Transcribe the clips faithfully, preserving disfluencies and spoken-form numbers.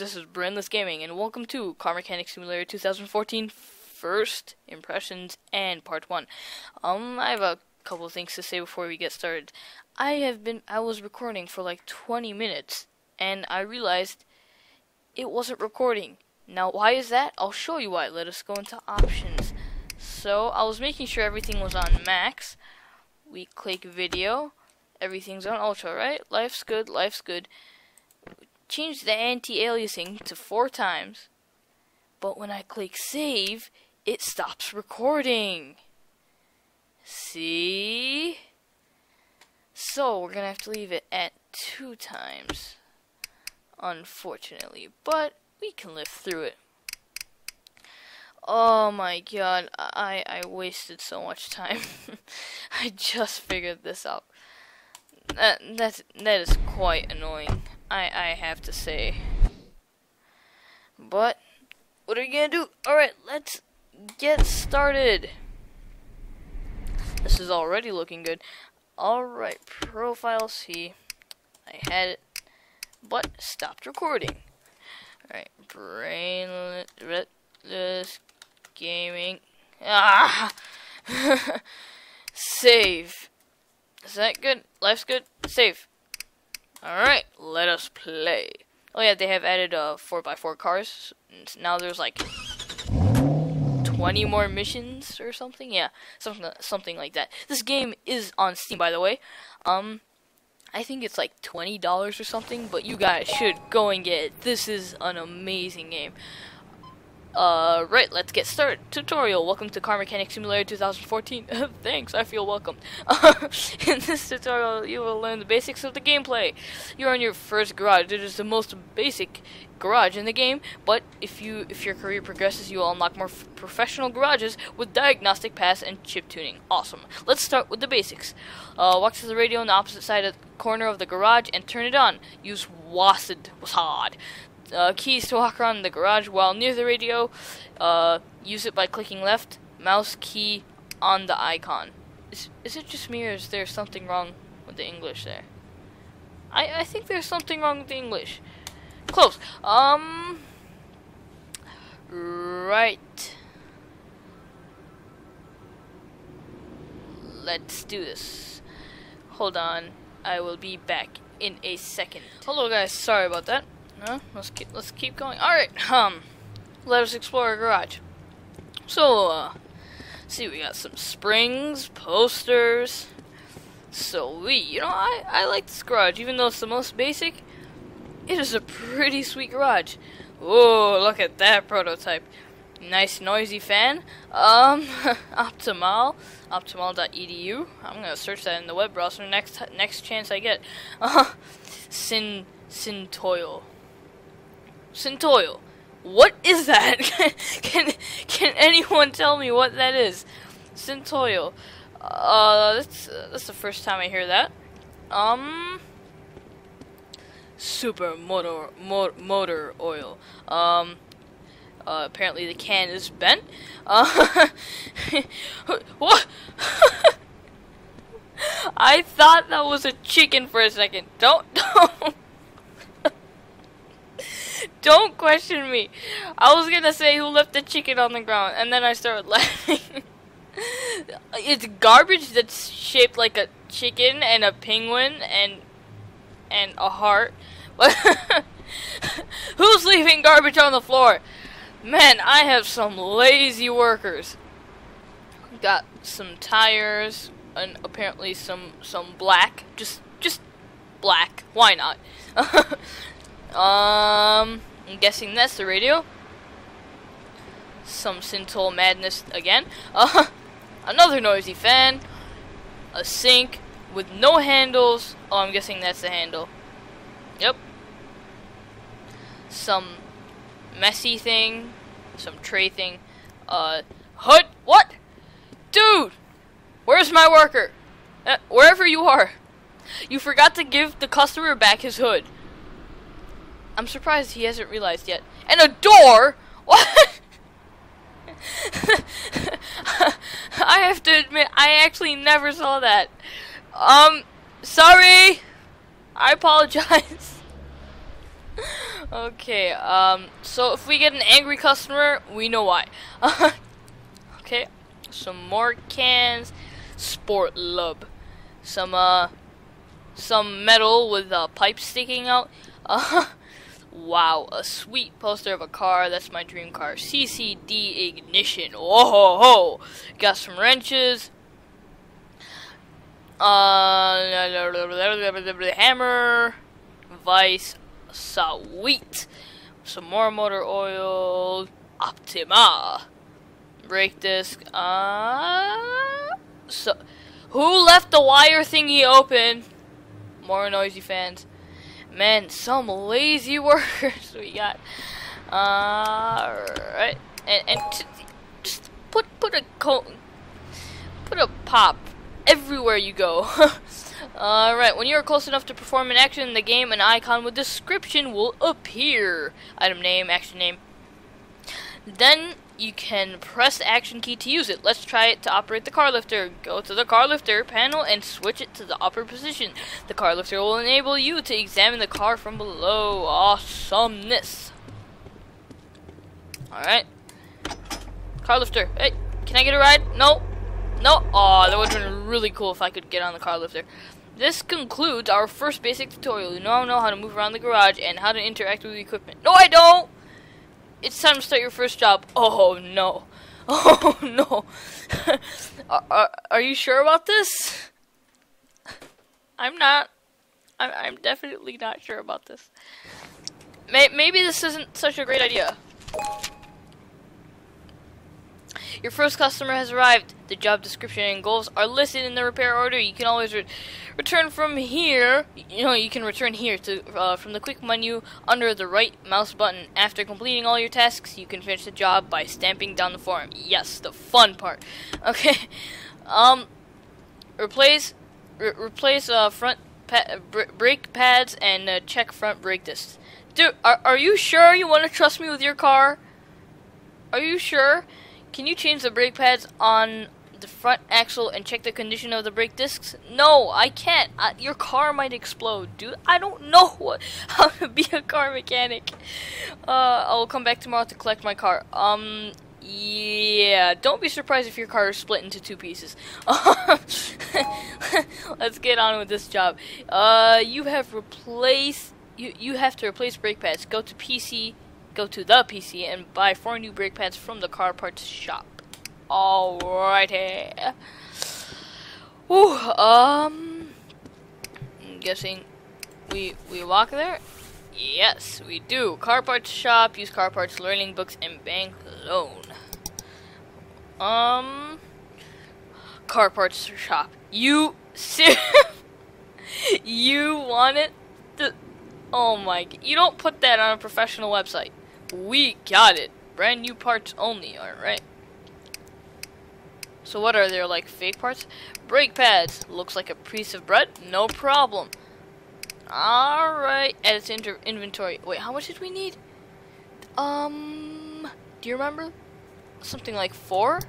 this is Brainless Gaming, and welcome to Car Mechanic Simulator twenty fourteen First Impressions and Part one. Um, I have a couple of things to say before we get started. I have been, I was recording for like twenty minutes, and I realized it wasn't recording. Now, why is that? I'll show you why. Let us go into options. So, I was making sure everything was on max. We click video. Everything's on ultra, right? Life's good, life's good. Change the anti-aliasing to four times, but when I click save, it stops recording. See? So we're gonna have to leave it at two times, unfortunately, but we can live through it. Oh my god, I, I wasted so much time. I just figured this out. That, that, that is quite annoying. I, I have to say. But what are you gonna do? Alright, let's get started. This is already looking good. Alright, profile C. I had it, but stopped recording. Alright, Brainless Gaming. Ah! Save. Is that good? Life's good? Save. Alright, let us play. Oh yeah, they have added uh, four by four cars. Now there's like twenty more missions or something. Yeah, something something like that. This game is on Steam, by the way. Um, I think it's like twenty dollars or something, but you guys should go and get it. This is an amazing game. Uh, right, let's get started. Tutorial. Welcome to Car Mechanic Simulator twenty fourteen. Thanks, I feel welcome. In this tutorial, you will learn the basics of the gameplay. You're in your first garage. It is the most basic garage in the game, but if you if your career progresses, you will unlock more f professional garages with diagnostic pass and chip tuning. Awesome. Let's start with the basics. Uh, walk to the radio on the opposite side of the corner of the garage and turn it on. Use WASD. WASD. Uh, keys to walk around the garage while near the radio. Uh, use it by clicking left mouse key on the icon. Is, is it just me, or is there something wrong with the English there? I, I think there's something wrong with the English. Close. Um. Right. Let's do this. Hold on. I will be back in a second. Hello, guys. Sorry about that. Uh, let's keep let's keep going. All right, um, let us explore our garage. So, uh, see, we got some springs, posters. So we, you know, I I like this garage, even though it's the most basic. It is a pretty sweet garage. Whoa, look at that prototype. Nice noisy fan. Um, Optimal, Optimal dot E D U. I'm gonna search that in the web browser next next chance I get. Uh, Sin Sintoil. Sintoil. What is that? can can anyone tell me what that is? Sintoil. Uh, that's uh, that's the first time I hear that. Um. Super motor mo motor oil. Um. Uh, apparently the can is bent. Uh, what? I thought that was a chicken for a second. Don't don't. Don't question me. I was gonna say who left the chicken on the ground, and then I started laughing. It's garbage that's shaped like a chicken and a penguin and and a heart. Who's leaving garbage on the floor? Man, I have some lazy workers. Got some tires and apparently some some black. Just just black. Why not? Um, I'm guessing that's the radio. Some Sintoil madness again. Uh, another noisy fan. A sink with no handles. Oh, I'm guessing that's the handle. Yep. Some messy thing. Some tray thing. Uh, hood. What? Dude! Where's my worker? Uh, wherever you are. You forgot to give the customer back his hood. I'm surprised he hasn't realized yet. And a door? What? I have to admit, I actually never saw that. Um, sorry. I apologize. Okay, um, so if we get an angry customer, we know why. Okay, some more cans, sport lub, some, uh, some metal with uh, pipes sticking out. Uh, wow, a sweet poster of a car, that's my dream car. C C D ignition, whoa ho ho, got some wrenches. Uh, hammer, vice, sweet. Some more motor oil. Optima. Brake disc. Uh, so, who left the wire thingy open? More noisy fans. Man, some lazy workers we got. Uh, Alright. And, and just put, put a co put a pop everywhere you go. Alright, when you are close enough to perform an action in the game, an icon with description will appear. Item name, action name. Then you can press the action key to use it. Let's try it to operate the car lifter. Go to the car lifter panel and switch it to the upper position. The car lifter will enable you to examine the car from below. Awesomeness. Alright. Car lifter. Hey, can I get a ride? No. No, aw, oh, that would have been really cool if I could get on the car lifter. This concludes our first basic tutorial. You now know how to move around the garage and how to interact with the equipment. No, I don't! It's time to start your first job. Oh, no. Oh, no. are, are, are you sure about this? I'm not. I'm, I'm definitely not sure about this. May, maybe this isn't such a great idea. Your first customer has arrived. The job description and goals are listed in the repair order. You can always re return from here. You know, you can return here to uh, from the quick menu under the right mouse button. After completing all your tasks, you can finish the job by stamping down the form. Yes, the fun part. Okay. Um, replace re replace uh, front pa br brake pads and uh, check front brake discs. Dude, are are you sure you want to trust me with your car? Are you sure? Can you change the brake pads on the front axle and check the condition of the brake discs? No, I can't. I, your car might explode, dude. I don't know what, how to be a car mechanic. Uh, I'll come back tomorrow to collect my car. Um, yeah. Don't be surprised if your car is split into two pieces. Let's get on with this job. Uh, you have replaced. You you have to replace brake pads. Go to P C. Go to the P C and buy four new brake pads from the car parts shop. Alrighty. Ooh, um, I'm guessing we we walk there. Yes, we do. Car parts shop. Use car parts, learning books, and bank loan. Um, car parts shop. You see? You want it? To, oh my! You don't put that on a professional website. We got it. Brand new parts only. Alright. So what are there, like fake parts? Brake pads. Looks like a piece of bread. No problem. Alright. Add it to inventory. Wait, how much did we need? Um, do you remember? Something like four?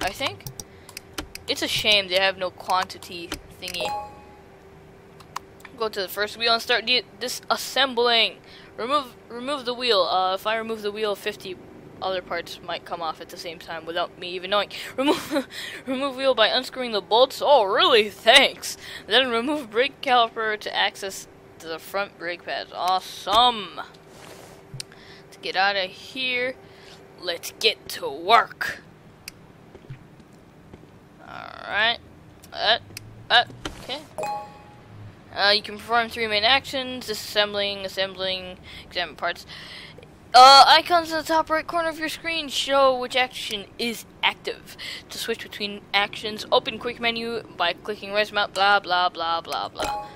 I think. It's a shame they have no quantity thingy. Go to the first wheel and start disassembling. Remove remove the wheel. Uh, if I remove the wheel, fifty other parts might come off at the same time without me even knowing. Remove remove wheel by unscrewing the bolts. Oh, really? Thanks. Then remove brake caliper to access to the front brake pads. Awesome. Let's get out of here. Let's get to work. Alright. Uh, uh, okay. Uh, you can perform three main actions: disassembling, assembling, examine parts. Uh, icons in the top right corner of your screen show which action is active. To switch between actions, open quick menu by clicking right mouse. Blah blah blah blah blah.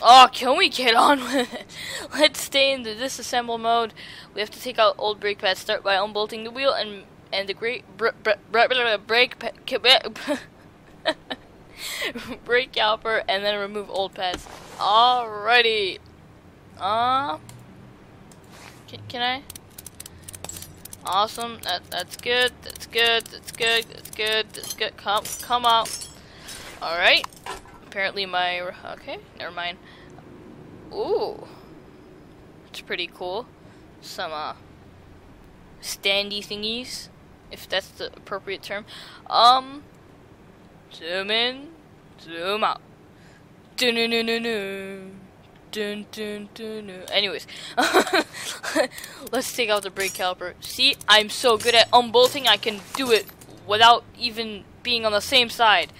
Oh, can we get on with it? Let's stay in the disassemble mode. We have to take out old brake pads. Start by unbolting the wheel and and the great br br br br brake pad. Brake caliper and then remove old pads. Alrighty. Uh, can, can I? Awesome. That that's good. That's good. That's good. That's good. That's good. Come come out. All right. Apparently my okay. Never mind. Ooh. It's pretty cool. Some uh, standy thingies, if that's the appropriate term. Um, zoom in, zoom out. Dun dun dun dun dun dun dun dun dun. Anyways, let's take out the brake caliper. See, I'm so good at unbolting. I can do it without even being on the same side.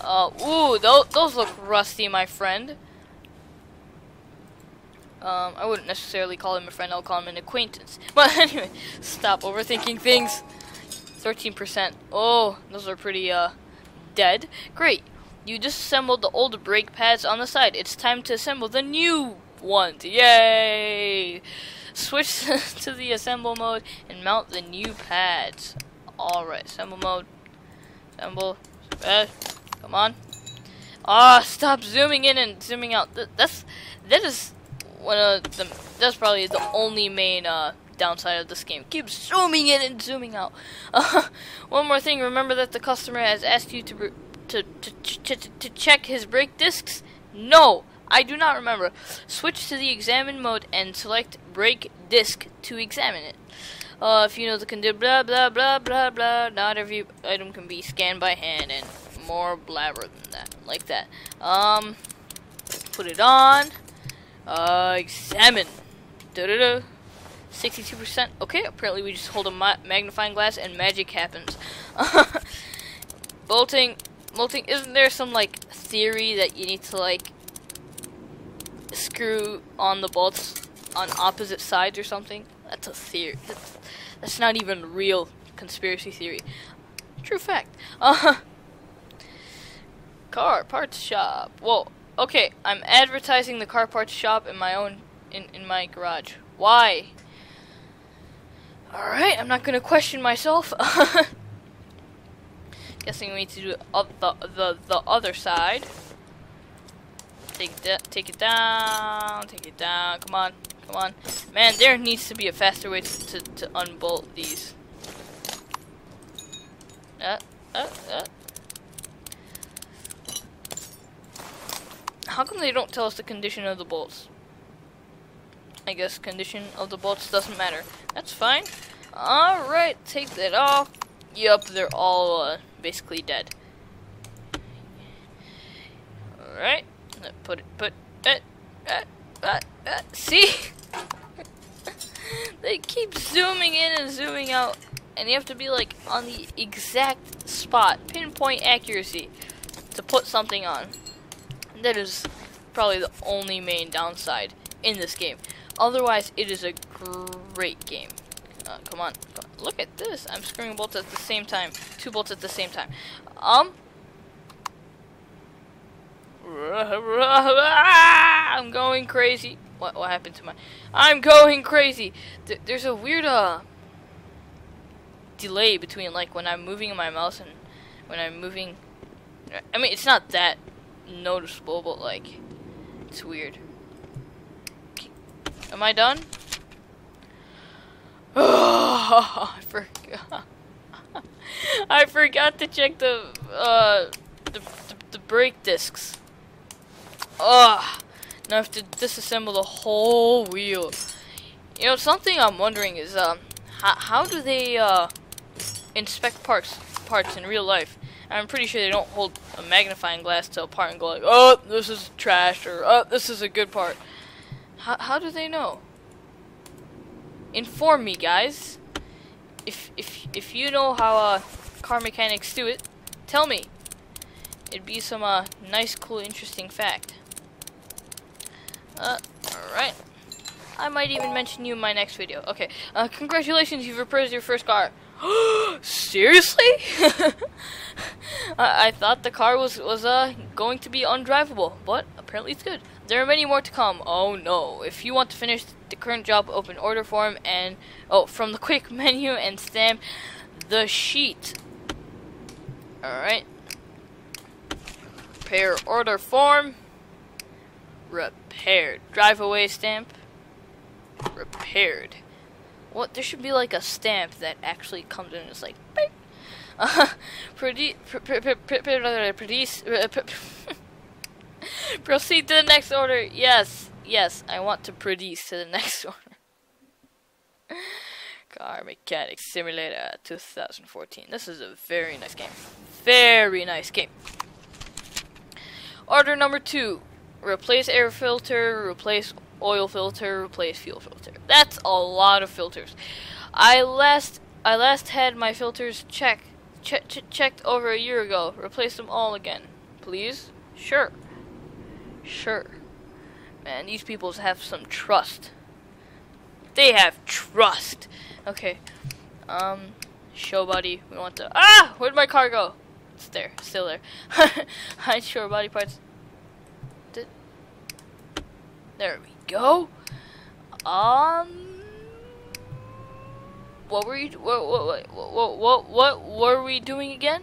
Uh, ooh, those those look rusty, my friend. Um, I wouldn't necessarily call him a friend, I'll call him an acquaintance. But anyway, stop overthinking things. thirteen percent. Oh, those are pretty, uh, dead. Great. You disassembled the old brake pads on the side. It's time to assemble the new ones. Yay! Switch to the assemble mode and mount the new pads. Alright, assemble mode. Assemble. Uh, come on. Ah, oh, stop zooming in and zooming out. Th that's, that is... One of the, that's probably the only main uh, downside of this game. Keep zooming in and zooming out. Uh, one more thing, remember that the customer has asked you to to, to, to, to check his brake discs? No, I do not remember. Switch to the examine mode and select brake disc to examine it. Uh, if you know the condition, blah, blah, blah, blah, blah. Not every item can be scanned by hand and more blabber than that. Like that. Um, put it on. Uh, examine. Da-da-da. sixty-two percent. Okay, apparently we just hold a ma magnifying glass and magic happens. Bolting. Bolting. Isn't there some, like, theory that you need to, like, screw on the bolts on opposite sides or something? That's a theory. That's, that's not even real conspiracy theory. True fact. Uh, car parts shop. Whoa. Okay, I'm advertising the car parts shop in my own in in my garage. Why? All right, I'm not gonna question myself. Guessing we need to do the the the other side. Take that, take it down, take it down. Come on, come on, man. There needs to be a faster way to to, to unbolt these. Uh, uh, uh. How come they don't tell us the condition of the bolts? I guess condition of the bolts doesn't matter. That's fine. Alright, take that off. Yup, they're all uh, basically dead. Alright, put it, put it, uh, uh, uh, see? They keep zooming in and zooming out, and you have to be like on the exact spot, pinpoint accuracy, to put something on. That is probably the only main downside in this game. Otherwise, it is a great game. Uh, come on, come on. Look at this. I'm screwing bolts at the same time. Two bolts at the same time. Um. I'm going crazy. What, what happened to my... I'm going crazy. Th there's a weird uh, delay between like when I'm moving my mouse and when I'm moving... I mean, it's not that noticeable, but like it's weird. Am I done? Oh, I forgot. I forgot to check the uh the, the, the brake discs. Ah, oh, now I have to disassemble the whole wheel. You know, something I'm wondering is um how, how do they uh inspect parts parts in real life? I'm pretty sure they don't hold a magnifying glass to a part and go like, oh, this is trash, or oh, this is a good part. How, how do they know? Inform me, guys. If if if you know how uh, car mechanics do it, tell me. It'd be some uh, nice, cool, interesting fact. Uh, alright. I might even mention you in my next video. Okay, uh, congratulations, you've repaired your first car. Seriously? I, I thought the car was was uh going to be undrivable, but apparently it's good. There are many more to come. Oh no! If you want to finish the current job, open order form and oh from the quick menu and stamp the sheet. All right. Repair order form. Repaired. Drive away stamp. Repaired. What? There should be like a stamp that actually comes in and is like, beep. Uh, proceed to the next order. Yes, Yes, I want to produce to the next one. Car Mechanic Simulator twenty fourteen. This is a very nice game. Very nice game. Order number two. Replace air filter, replace oil filter, replace fuel filter. That's a lot of filters. I last I last had my filters check, che che checked over a year ago. Replace them all again, please. Sure. Sure. Man, these people have some trust. They have trust. Okay. Um, show body. We want to. Ah! Where'd my car go? It's there. Still there. Hide show body parts. Did... There we go. Um. What were you? What what what what what what were we doing again?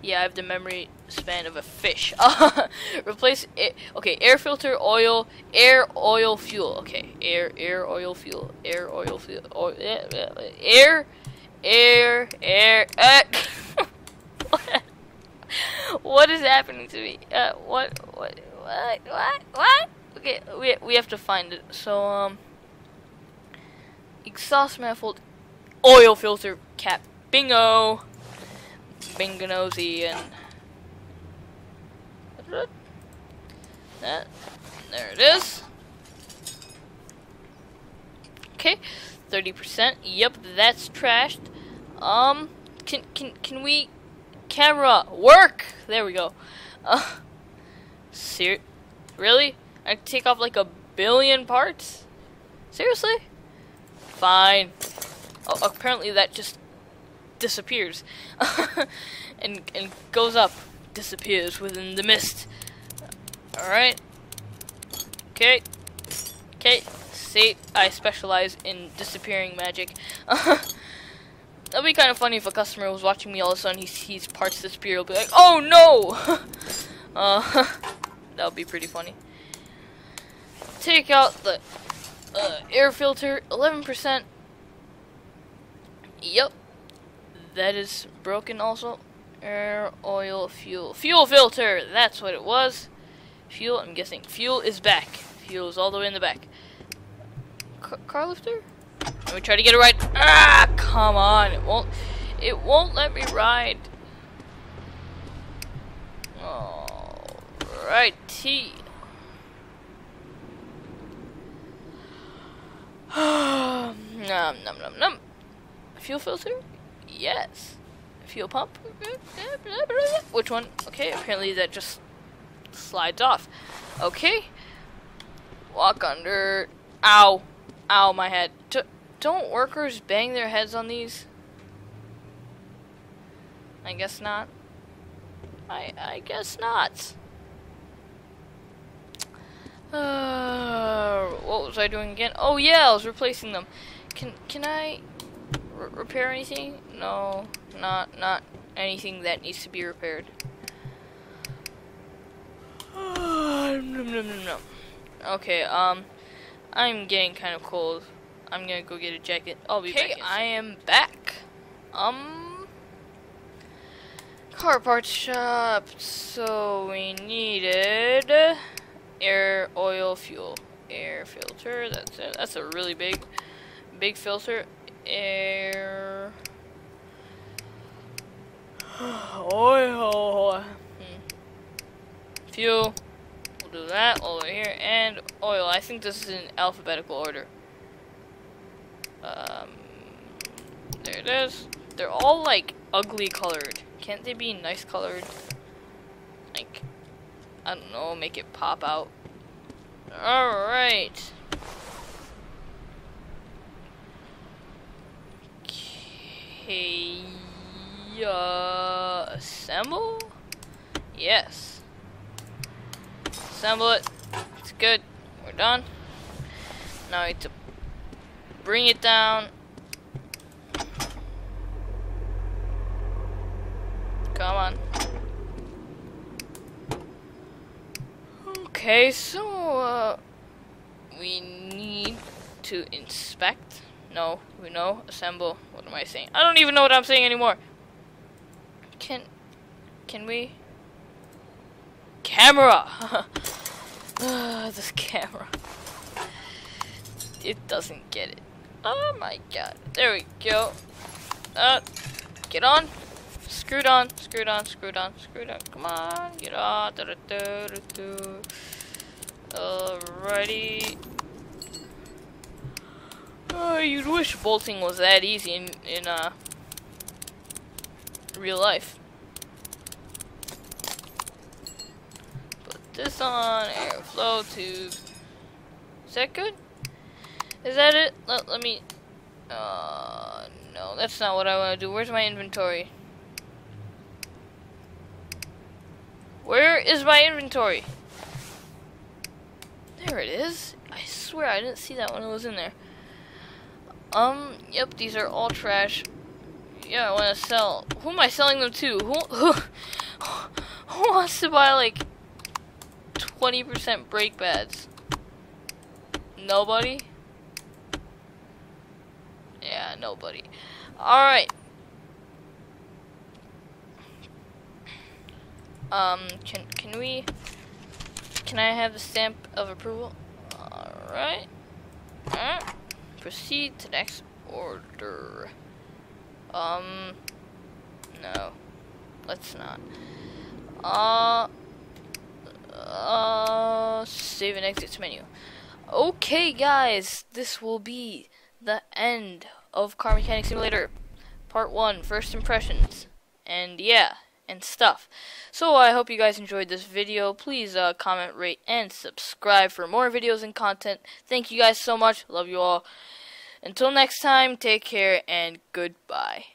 Yeah, I have the memory span of a fish. Replace it. Okay, air filter, oil, air, oil, fuel. Okay, air, air, oil, fuel, air, oil, fuel, oil, air, air, air. Uh, what? What is happening to me? Uh, what? What? What? What? What? Okay, we we have to find it. So um, exhaust manifold, oil filter cap. Bingo. Binganosy and that. There it is. Okay, thirty percent. Yep, that's trashed. Um, can can can we camera work? There we go. Uh, ser really? I can take off like a billion parts? Seriously? Fine. Oh, apparently that just disappears and and goes up, disappears within the mist. All right. Okay. Okay. See, I specialize in disappearing magic. That'd be kind of funny if a customer was watching me all of a sudden. He sees parts disappear. He'll be like, "Oh no!" uh, that would be pretty funny. Take out the uh, air filter. Eleven percent. Yep. That is broken also. Air, oil, fuel. Fuel filter! That's what it was. Fuel, I'm guessing. Fuel is back. Fuel is all the way in the back. C car lifter? Let me try to get it right. Ah, come on. It won't, it won't let me ride. Alrighty. Nom, nom, nom, nom. Fuel filter? Yes. Fuel pump? Which one? Okay, apparently that just slides off. Okay. Walk under. Ow. Ow, my head. D don't workers bang their heads on these? I guess not. I, I guess not. Uh, what was I doing again? Oh, yeah, I was replacing them. Can, can I... R repair anything? No, not not anything that needs to be repaired. Okay, um, I'm getting kind of cold. I'm gonna go get a jacket. I'll be back. Okay, I am back. Um, car parts shop. So we needed air, oil, fuel, air filter. That's a, that's a really big, big filter. Air, oil, hmm. fuel, we'll do that over here, and oil. I think this is in alphabetical order. Um, there it is. They're all like ugly colored. Can't they be nice colored? Like, I don't know, make it pop out. Alright. Hey, uh, assemble? Yes. Assemble it. It's good. We're done. Now I need to bring it down. Come on. Okay, so uh, we need to inspect. No, we know. Assemble. What am I saying? I don't even know what I'm saying anymore. Can, can we? Camera. Uh, this camera. It doesn't get it. Oh my god. There we go. Uh, get on. Screwed on, screwed on, screwed on, screwed on. Come on, get on. Da -da -da -da -da. Alrighty. Oh, you'd wish bolting was that easy in, in uh, real life. Put this on, airflow tube. Is that good? Is that it? Let, let me... Uh, no, that's not what I want to do. Where's my inventory? Where is my inventory? There it is. I swear I didn't see that when it was in there. Um, yep, these are all trash. Yeah, I want to sell. Who am I selling them to? Who, who, who wants to buy, like, twenty percent brake pads? Nobody? Yeah, nobody. Alright. Um, can, can we... Can I have the stamp of approval? Alright. Alright. Proceed to next order. Um, no, let's not. Uh, uh, save and exit menu. Okay, guys, this will be the end of Car Mechanic Simulator Part One, First Impressions, and yeah, and stuff. So I hope you guys enjoyed this video. Please uh, comment, rate, and subscribe for more videos and content. Thank you guys so much. Love you all. Until next time, take care and goodbye.